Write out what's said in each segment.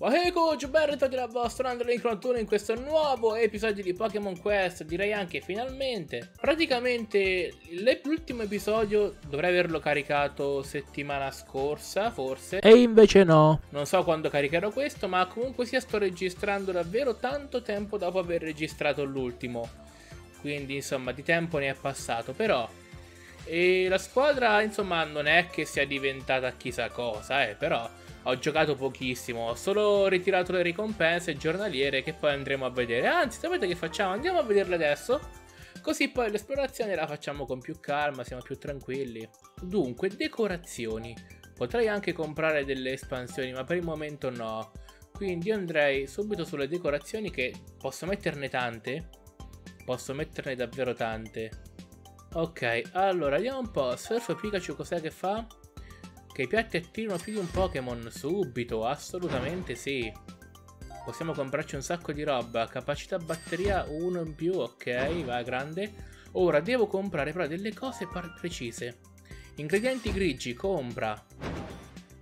Wahekuj, ben ritrovati dal vostro Android91 in questo nuovo episodio di Pokémon Quest, direi anche finalmente. Praticamente l'ultimo episodio dovrei averlo caricato settimana scorsa forse, e invece no. Non so quando caricherò questo, ma comunque sia sto registrando davvero tanto tempo dopo aver registrato l'ultimo. Quindi insomma di tempo ne è passato però. E la squadra insomma non è che sia diventata chissà cosa, però ho giocato pochissimo, ho solo ritirato le ricompense giornaliere che poi andremo a vedere. Anzi, sapete che facciamo? Andiamo a vederle adesso, così poi l'esplorazione la facciamo con più calma, siamo più tranquilli. Dunque, decorazioni. Potrei anche comprare delle espansioni, ma per il momento no. Quindi andrei subito sulle decorazioni, che posso metterne tante. Posso metterne davvero tante. Ok, allora vediamo un po'. Surf Pikachu cos'è che fa? Che i piatti attirano più di un Pokémon. Subito, assolutamente sì. Possiamo comprarci un sacco di roba. Capacità batteria 1 in più, ok, va grande. Ora devo comprare però delle cose precise. Ingredienti grigi, compra.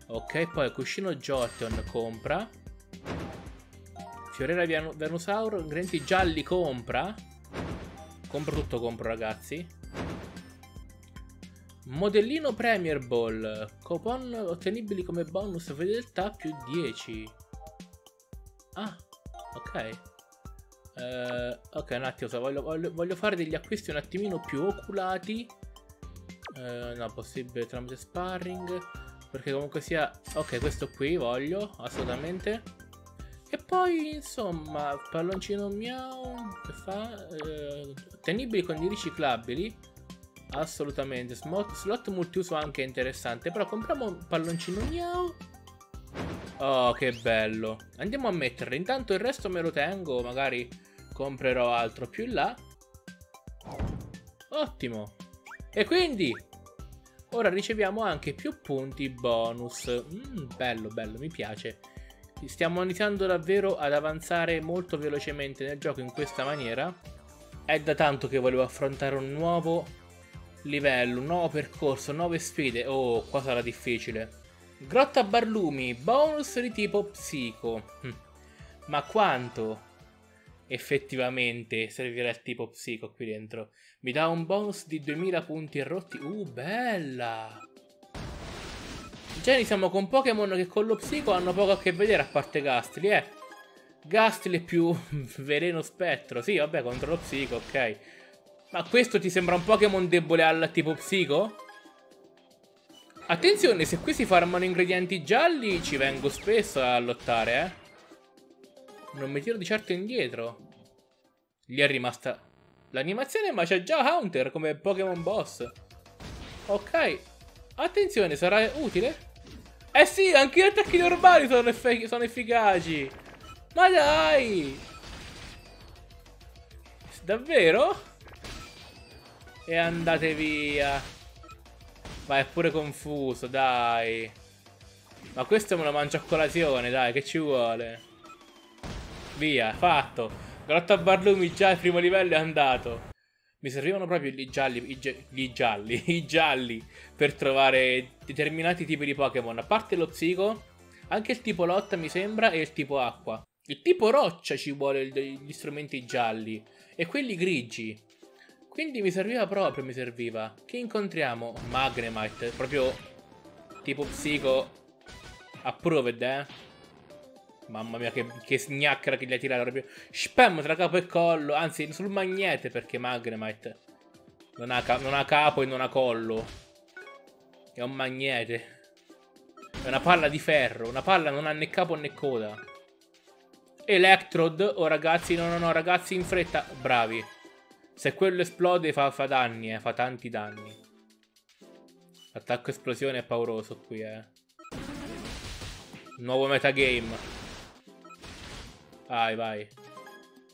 Ok, poi cuscino Jotion, compra. Fiorera Venusauro, ingredienti gialli, compra. Compro tutto, compro ragazzi. Modellino Premier Ball, coupon ottenibili come bonus fedeltà più 10. Ah, ok. Ok, un attimo, voglio fare degli acquisti un attimino più oculati. No, possibile tramite sparring, perché comunque sia... Ok, questo qui voglio, assolutamente. E poi, insomma, palloncino miau, che fa? Ottenibili con i riciclabili. Assolutamente, slot multiuso anche interessante. Però compriamo un palloncino miau. Oh, che bello. Andiamo a metterlo. Intanto il resto me lo tengo. Magari comprerò altro più in là. Ottimo. E quindi ora riceviamo anche più punti bonus. Bello, bello, mi piace. Stiamo iniziando davvero ad avanzare molto velocemente nel gioco in questa maniera. È da tanto che volevo affrontare un nuovo livello, un nuovo percorso, nuove sfide. Oh, qua sarà difficile. Grotta Barlumi, bonus di tipo psico. Ma quanto effettivamente servirà il tipo psico qui dentro? Mi dà un bonus di 2000 punti rotti. Bella. Già iniziamo con Pokémon che con lo psico hanno poco a che vedere, a parte Gastly, Gastly più veleno spettro. Sì, vabbè, contro lo psico, ok. Ma questo ti sembra un Pokémon debole al tipo psico? Attenzione, se qui si farmano ingredienti gialli ci vengo spesso a lottare, Non mi tiro di certo indietro. Gli è rimasta l'animazione, ma c'è già Haunter come Pokémon boss. Ok, attenzione, sarà utile? Eh sì, anche gli attacchi normali sono efficaci. Ma dai! Davvero? E andate via. Ma è pure confuso, dai. Ma questo me lo mangio a colazione, dai, che ci vuole. Via, fatto. Grotta Barlumi già al primo livello è andato. Mi servivano proprio gli gialli, i gialli per trovare determinati tipi di Pokémon. A parte lo psico, anche il tipo lotta mi sembra, e il tipo acqua. Il tipo roccia ci vuole gli strumenti gialli, e quelli grigi. Quindi mi serviva proprio, mi serviva. Che incontriamo? Magnemite, proprio tipo psico approved, Mamma mia, che sgnacchera che gli ha tirato, proprio spam tra capo e collo, anzi sul magnete, perché Magnemite non ha capo e non ha collo. È un magnete. È una palla di ferro, una palla non ha né capo né coda. Electrode, oh ragazzi, no, ragazzi, in fretta, bravi. Se quello esplode fa danni, fa tanti danni. L'attacco esplosione è pauroso qui, Nuovo metagame. Vai.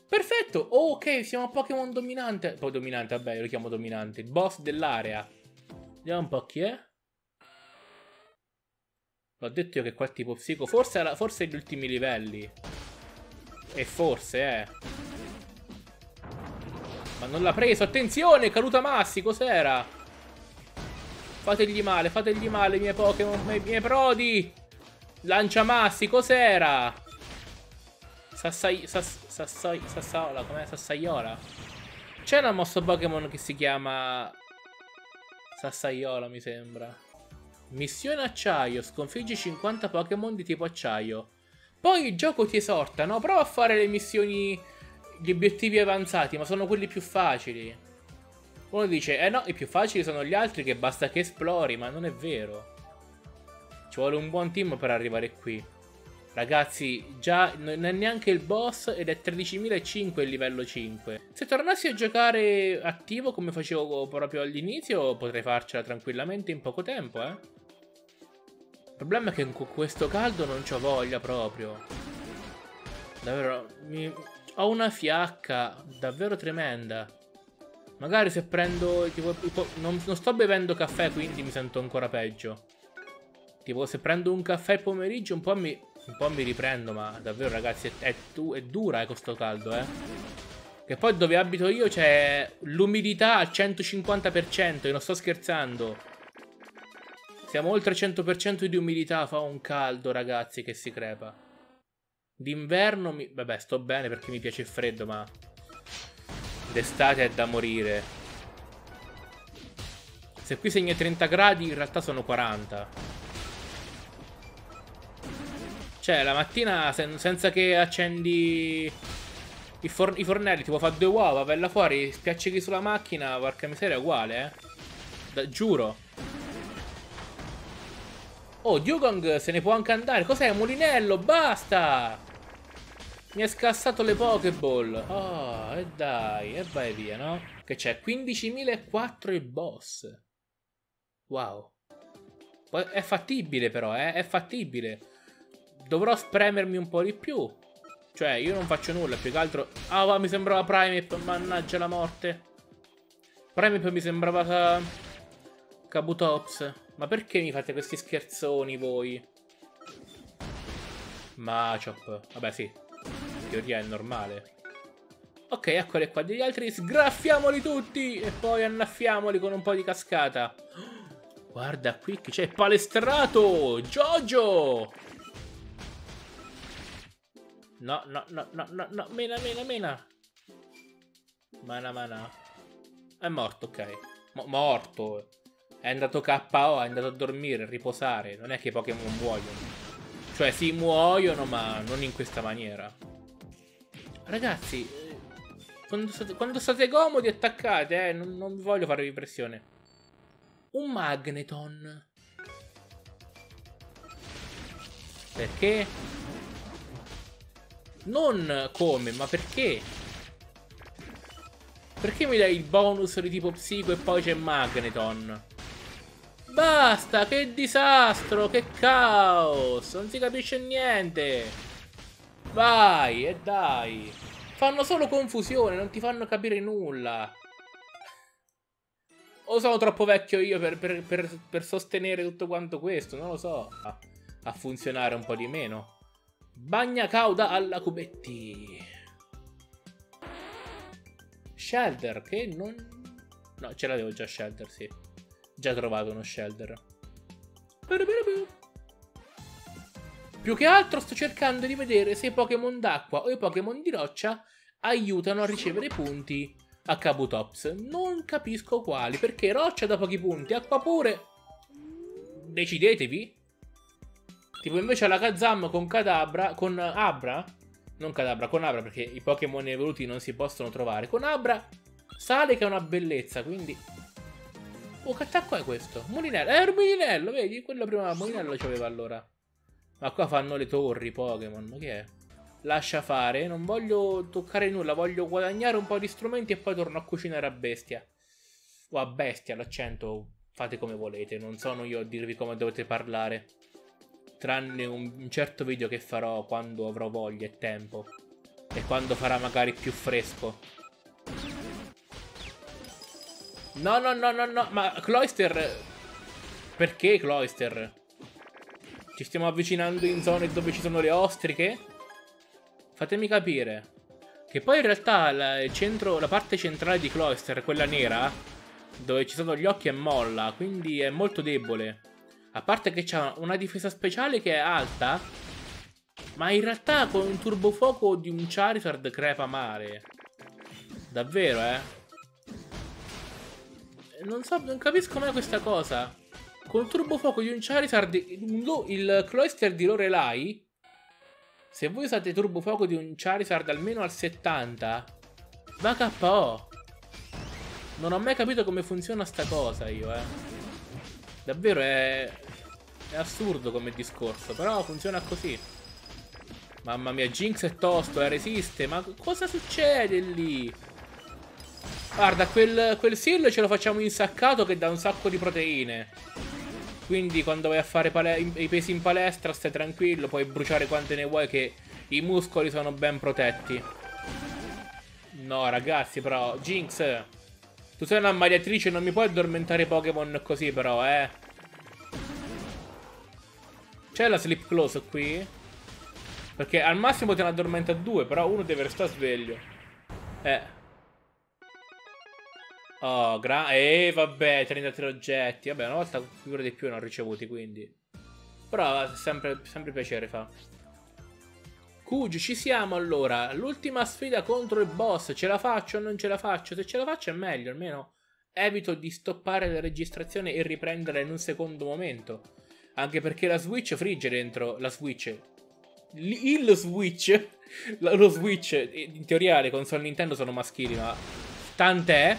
Perfetto, ok, siamo a Pokémon dominante. Poi dominante, vabbè, io lo chiamo dominante. Il boss dell'area. Vediamo un po' chi è. L'ho detto io che qua è tipo psico. Forse gli ultimi livelli. E forse, Ma non l'ha preso, attenzione, Caduta Massi, cos'era? Fategli male, miei Pokémon, miei prodi. Lancia Massi, cos'era? Sassaiola, com'è? Sassaiola. C'è una mossa Pokémon che si chiama Sassaiola, mi sembra. Missione acciaio, sconfiggi 50 Pokémon di tipo acciaio. Poi il gioco ti esorta, no? Prova a fare le missioni, gli obiettivi avanzati, ma sono quelli più facili. Uno dice, eh no, i più facili sono gli altri che basta che esplori, ma non è vero. Ci vuole un buon team per arrivare qui. Ragazzi, già non è neanche il boss ed è 13.500 il livello 5. Se tornassi a giocare attivo come facevo proprio all'inizio, potrei farcela tranquillamente in poco tempo, eh. Il problema è che con questo caldo non c'ho voglia proprio. Davvero, ho una fiacca davvero tremenda. Magari se prendo... tipo, non sto bevendo caffè, quindi mi sento ancora peggio. Tipo, se prendo un caffè al pomeriggio un po' mi riprendo, ma davvero ragazzi è dura con sto caldo, eh. Che poi dove abito io c'è l'umidità al 150%, io non sto scherzando. Siamo oltre 100% di umidità, fa un caldo ragazzi che si crepa. D'inverno vabbè, sto bene perché mi piace il freddo, ma d'estate è da morire. Se qui segna 30 gradi in realtà sono 40. Cioè, la mattina, senza che accendi i fornelli, tipo fa 2 uova, bella fuori, spiaccichi sulla macchina, porca miseria, è uguale, eh. Giuro. Oh, Dugong se ne può anche andare. Cos'è, mulinello? Basta! Mi ha scassato le Pokéball. Oh, e dai, e vai via, no? Che c'è? 15.004 il boss. Wow. È fattibile però, eh. È fattibile. Dovrò spremermi un po' di più. Cioè io non faccio nulla. Più che altro... ah va, mi sembrava Primeap. Mannaggia la morte. Primeap mi sembrava Kabutops. Ma perché mi fate questi scherzoni voi? Machop. Vabbè sì, in teoria è normale. Ok, eccole qua. Degli altri sgraffiamoli tutti e poi annaffiamoli con un po' di cascata. Guarda qui che c'è, palestrato Jojo. No, no, no, no, no, no, mena, mena, mena. Mana, mana. È morto, ok. Morto. È andato KO, è andato a dormire, a riposare. Non è che i Pokémon muoiono. Cioè, si muoiono, ma non in questa maniera. Ragazzi, quando state comodi attaccate, non voglio farvi pressione. Un Magneton. Perché? Non come, ma perché? Perché mi dai il bonus di tipo psico e poi c'è Magneton? Basta, che disastro, che caos, non si capisce niente. Vai, e dai. Fanno solo confusione, non ti fanno capire nulla. O sono troppo vecchio io per sostenere tutto quanto questo, non lo so. A funzionare un po' di meno. Bagna cauda alla cubetti. Shelder che non... no, ce l'avevo già Shelder, sì. Già trovato uno Shelder. Più che altro sto cercando di vedere se i Pokémon d'acqua o i Pokémon di roccia aiutano a ricevere punti a Kabutops. Non capisco quali, perché roccia da pochi punti, acqua pure. Decidetevi. Tipo invece Alakazam con Kadabra, con Abra, non Kadabra, con Abra, perché i Pokémon evoluti non si possono trovare. Con Abra sale che è una bellezza, quindi... oh, che attacco è questo? Mulinello, è un mulinello, vedi? Quello prima mulinello c'aveva allora. Ma qua fanno le torri Pokémon, ma che è? Lascia fare, non voglio toccare nulla, voglio guadagnare un po' di strumenti e poi torno a cucinare a bestia. O a bestia, l'accento, fate come volete, non sono io a dirvi come dovete parlare. Tranne un certo video che farò quando avrò voglia e tempo. E quando farà magari più fresco. No, no, no, no, no. Ma Cloyster... perché Cloyster? Ci stiamo avvicinando in zone dove ci sono le ostriche? Fatemi capire. Che poi in realtà la parte centrale di Cloyster, quella nera, dove ci sono gli occhi, è molla. Quindi è molto debole. A parte che c'ha una difesa speciale che è alta, Ma in realtà con un turbofuoco di un Charizard crepa mare. Davvero, eh? Non capisco mai questa cosa. Con il turbofuoco di un Charizard, il Cloyster di Lorelai, se voi usate il turbofuoco di un Charizard almeno al 70, va KO. Non ho mai capito come funziona sta cosa io, Davvero è assurdo come discorso, però funziona così. Mamma mia, Jinx è tosto, resiste. Ma cosa succede lì? Guarda, quel seal ce lo facciamo insaccato che dà un sacco di proteine. Quindi quando vai a fare i pesi in palestra stai tranquillo, puoi bruciare quante ne vuoi che i muscoli sono ben protetti. No ragazzi, però Jinx, tu sei una ammaliatrice, non mi puoi addormentare Pokémon così però, C'è la sleep close qui? Perché al massimo te ne addormenta due, però uno deve restare sveglio. Oh, vabbè, 33 oggetti. Vabbè, una volta più di più ne ho ricevuti, quindi. Però sempre piacere fa. Cugi, ci siamo allora. L'ultima sfida contro il boss. Ce la faccio o non ce la faccio? Se ce la faccio è meglio, almeno evito di stoppare la registrazione e riprenderla in un secondo momento. Anche perché la Switch frigge dentro. La Switch. Lo Switch. In teoria le console Nintendo sono maschili, ma tant'è.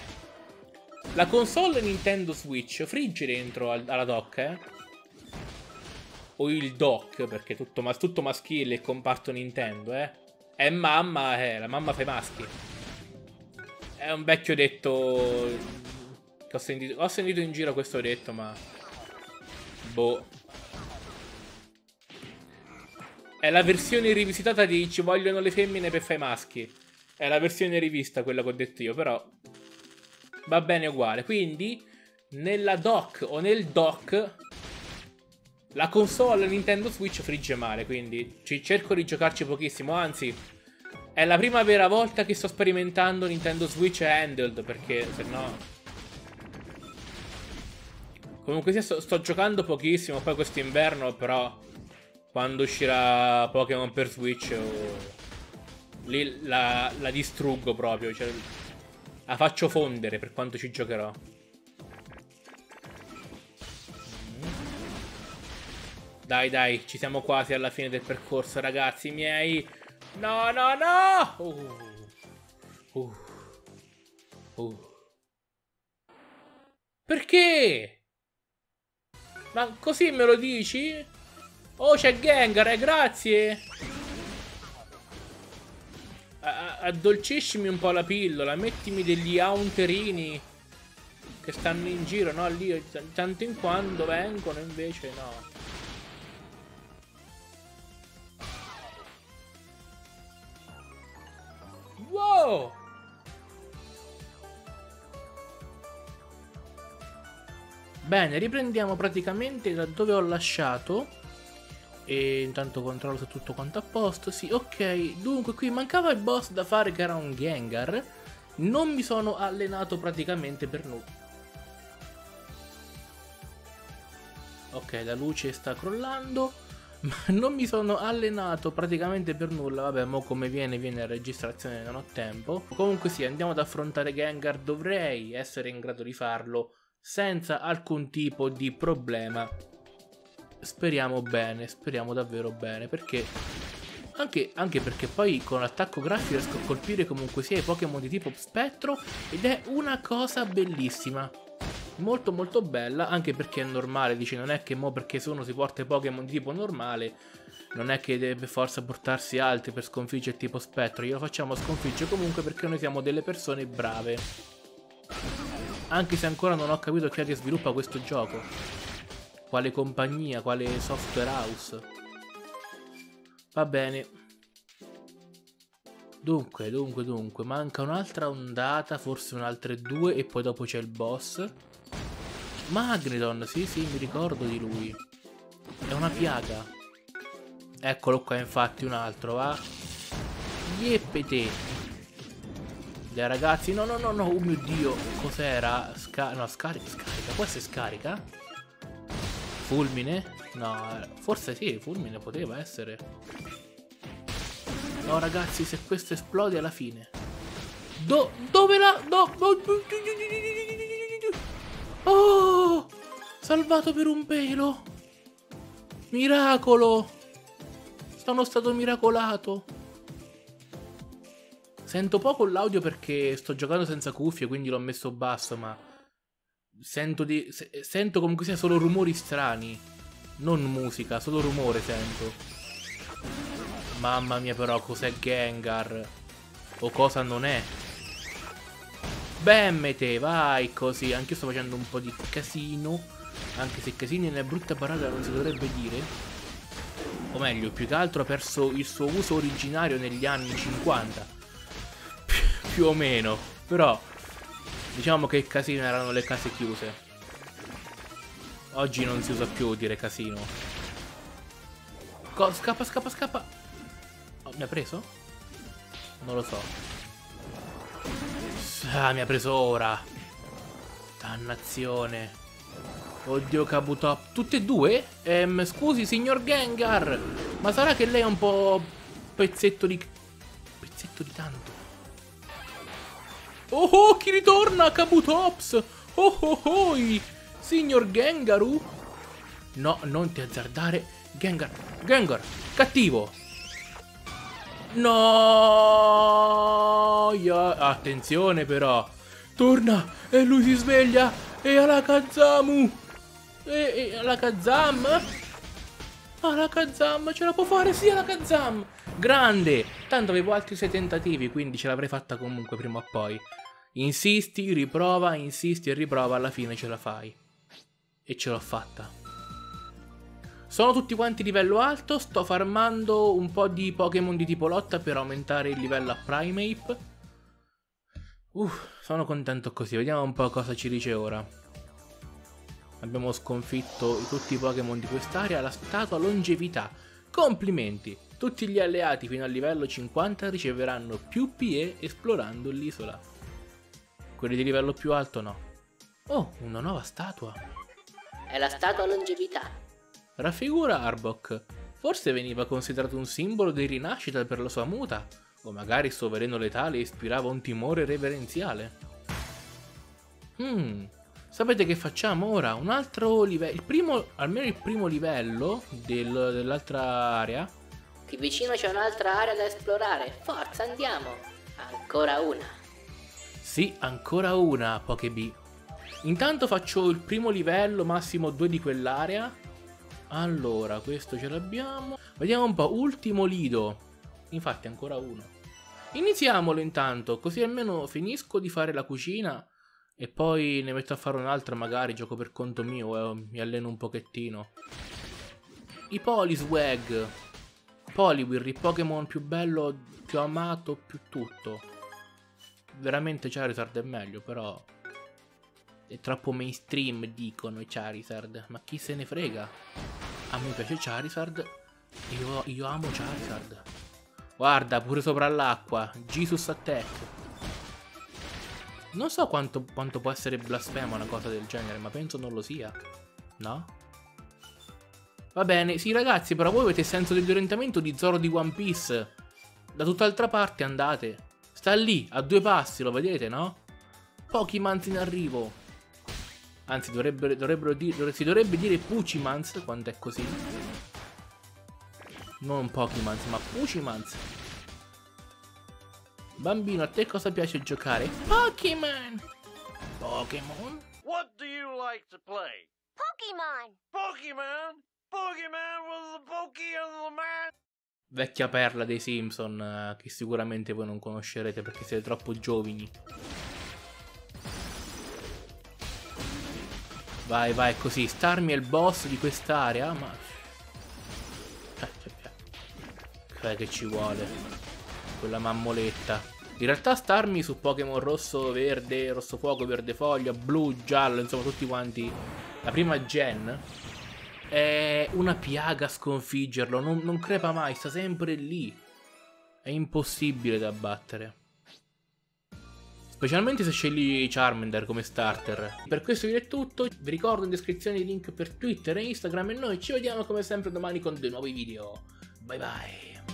La console Nintendo Switch frigge dentro alla dock, O il dock, perché è tutto maschile il comparto Nintendo, È mamma, la mamma fa i maschi. È un vecchio detto che ho sentito in giro questo detto, ma boh. È la versione rivisitata di ci vogliono le femmine per fare i maschi. È la versione rivista quella che ho detto io, però va bene uguale. Quindi nella dock o nel dock la console Nintendo Switch frigge male, quindi cerco di giocarci pochissimo. Anzi, è la prima vera volta che sto sperimentando Nintendo Switch handheld, perché se no comunque sia sto giocando pochissimo. Poi quest'inverno però, quando uscirà Pokémon per Switch, lì la distruggo proprio, cioè la faccio fondere per quanto ci giocherò. Dai, ci siamo quasi alla fine del percorso, ragazzi miei. No! Perché? Ma così me lo dici? Oh, c'è Gengar, grazie. Addolciscimi un po' la pillola. Mettimi degli haunterini che stanno in giro, no? Lì tanto in quando vengono, invece no. Wow! Bene, riprendiamo praticamente da dove ho lasciato. E intanto controllo se tutto quanto a posto. Sì, ok. Dunque qui mancava il boss da fare, che era un Gengar. Non mi sono allenato praticamente per nulla. Ok, la luce sta crollando, ma non mi sono allenato praticamente per nulla. Vabbè, mo come viene la registrazione, non ho tempo. Comunque sì, andiamo ad affrontare Gengar. Dovrei essere in grado di farlo senza alcun tipo di problema. Speriamo bene, speriamo davvero bene, perché anche perché poi con l'attacco graffico riesco a colpire comunque sia i Pokémon di tipo spettro, ed è una cosa bellissima, molto molto bella, anche perché è normale. Dici, non è che mo perché se uno si porta i Pokémon di tipo normale non è che deve per forza portarsi altri per sconfiggere il tipo spettro. Glielo facciamo sconfiggere comunque, perché noi siamo delle persone brave, anche se ancora non ho capito chi è che sviluppa questo gioco, quale compagnia, quale software house. Va bene. Dunque, manca un'altra ondata, forse un'altra due, e poi dopo c'è il boss Magneton. Sì, mi ricordo di lui. È una piaga. Eccolo qua, infatti, un altro, va. Yeppete. Dai ragazzi, no, oh mio Dio, cos'era? Scarica, questa è scarica? Fulmine? No, forse sì, fulmine poteva essere. No ragazzi, se questo esplode alla fine. Dove la... Oh! Salvato per un pelo. Miracolo. Sono stato miracolato. Sento poco l'audio perché sto giocando senza cuffie, quindi l'ho messo basso, ma sento comunque sia solo rumori strani. Non musica, solo rumore sento. Mamma mia però, cos'è Gengar? O cosa non è? Bemmete, vai così. Anch'io sto facendo un po' di casino. Anche se casino è una brutta parola, non si dovrebbe dire. O meglio, più che altro ha perso il suo uso originario negli anni 50. Più o meno. Però diciamo che il casino erano le case chiuse. Oggi non si usa più dire casino. Scappa, scappa, scappa. Oh, mi ha preso? Non lo so. Ah, mi ha preso ora. Dannazione. Oddio, Kabutop. Tutte e due? Scusi, signor Gengar. Ma sarà che lei è un po' pezzetto di... Pezzetto di tanto. Oh oh, chi ritorna, Kabutops! Oh oh oh! Signor Gengaru! No, non ti azzardare, Gengar! Gengar! Cattivo! No! Attenzione però! Torna! E lui si sveglia! E Alakazamu! E Alakazam! Alakazam! Ce la può fare! Sì, Alakazam! Grande! Tanto avevo altri 6 tentativi, quindi ce l'avrei fatta comunque prima o poi. Insisti, riprova, insisti e riprova, alla fine ce la fai. E ce l'ho fatta. Sono tutti quanti livello alto, sto farmando un po' di Pokémon di tipo lotta per aumentare il livello a Primeap. Sono contento così, vediamo un po' cosa ci dice ora. Abbiamo sconfitto tutti i Pokémon di quest'area, la statua longevità. Complimenti! Tutti gli alleati fino al livello 50 riceveranno più PE esplorando l'isola. Quelli di livello più alto no. Oh, una nuova statua. È la statua longevità. Raffigura Arbok. Forse veniva considerato un simbolo di rinascita per la sua muta. O magari il suo veleno letale ispirava un timore reverenziale. Sapete che facciamo ora? Un altro livello. Almeno il primo livello dell'altra area. Qui vicino c'è un'altra area da esplorare. Forza, andiamo. Ancora una. Sì, ancora una Poké B. Intanto faccio il primo livello, massimo 2 di quell'area. Allora, questo ce l'abbiamo. Vediamo un po', Ultimo lido. Infatti, ancora uno. Iniziamolo intanto, così almeno finisco di fare la cucina e poi ne metto a fare un'altra magari, gioco per conto mio, mi alleno un pochettino. I Poliswag. Poliwhirl, il Pokémon più bello, più amato, più tutto. Veramente Charizard è meglio, però è troppo mainstream, dicono i Charizard. Ma chi se ne frega? A me piace Charizard. Io amo Charizard. Guarda, pure sopra l'acqua. Jesus Attack. Non so quanto può essere blasfema una cosa del genere, ma penso non lo sia. No? Va bene, sì ragazzi, però voi avete senso dell'orientamento di Zoro di One Piece. Da tutt'altra parte andate. Sta lì, a 2 passi, lo vedete, no? Pokémans in arrivo. Anzi, si dovrebbe dire Puchimans, quando è così. Non Pokémans, ma Puchimans. Bambino, a te cosa piace giocare? Pokémon! Pokémon? What do you like to play? Pokémon! Pokémon? Pokémon was the Pokémon! Vecchia perla dei Simpson, che sicuramente voi non conoscerete perché siete troppo giovani. Vai, vai, così. Starmi è il boss di quest'area, ma... Cioè che ci vuole. Quella mammoletta. In realtà Starmi su Pokémon rosso, verde, rosso fuoco, verde foglia, blu, giallo, insomma tutti quanti. La prima gen... È una piaga sconfiggerlo, non crepa mai, sta sempre lì. È impossibile da battere. Specialmente se scegli Charmander come starter. Per questo video è tutto, vi ricordo in descrizione i link per Twitter e Instagram e noi ci vediamo come sempre domani con dei nuovi video. Bye bye.